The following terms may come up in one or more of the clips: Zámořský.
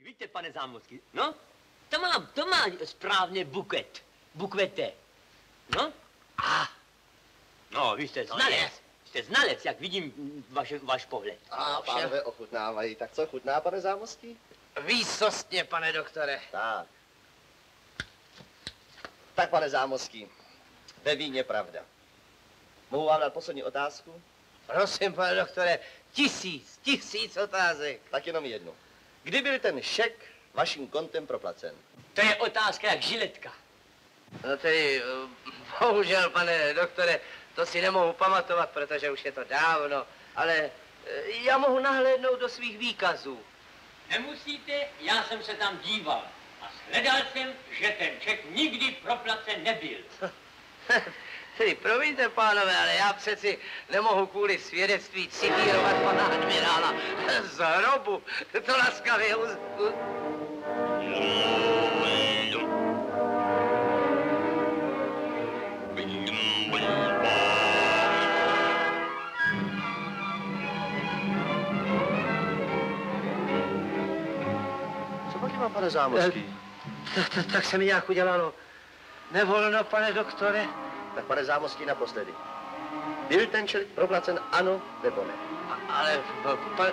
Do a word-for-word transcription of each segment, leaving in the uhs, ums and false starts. Víte, pane Zámořský, no, to má, to má správně buket, bukvete, no, a, no, vy jste znalec, jste znalec, jak vidím vaš, vaš pohled. A pánové ochutnávají, tak co chutná, pane Zámořský? Výsostně, pane doktore. Tak. Tak, pane Zámořský, ve víně pravda. Mohu vám dát poslední otázku? Prosím, pane doktore, tisíc, tisíc otázek. Tak jenom jednu. Kdy byl ten šek vaším kontem proplacen? To je otázka jak žiletka. No tedy, bohužel, pane doktore, to si nemohu pamatovat, protože už je to dávno, ale já mohu nahlédnout do svých výkazů. Nemusíte, já jsem se tam díval a shledal jsem, že ten šek nikdy proplacen nebyl. Tedy, promiňte, pánové, ale já přeci nemohu kvůli svědectví citírovat pana admirála z hrobu. To laskavě uz... Co pak má, pane Zámořský? Tak se mi nějak udělalo. Nevolno, pane doktore. Tak, pane Zámořský, naposledy. Byl ten člověk proplacen, ano nebo ne? A, ale... Pa,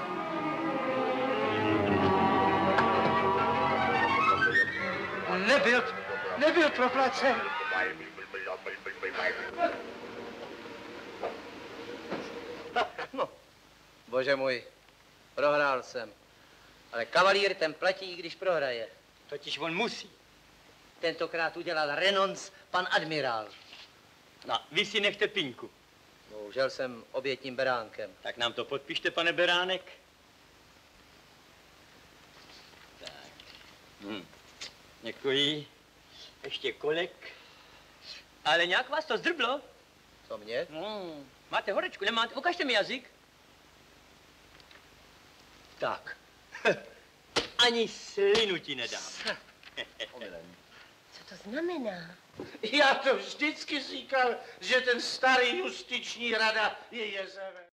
nebyl... nebyl proplacen. No. Bože můj, prohrál jsem. Ale kavalír ten platí, když prohraje. Totiž on musí. Tentokrát udělal renonc pan admirál. No, vy si nechte pinku. Bohužel jsem obětním beránkem. Tak nám to podpište, pane Beránek. Tak. Hm. Děkuji. Ještě kolek. Ale nějak vás to zdrblo. Co mě? Hmm. Máte horečku, nemáte? Ukažte mi jazyk. Tak. Ani slinu ti nedám. Co to znamená? Já to vždycky říkal, že ten starý justiční rada je jezevec.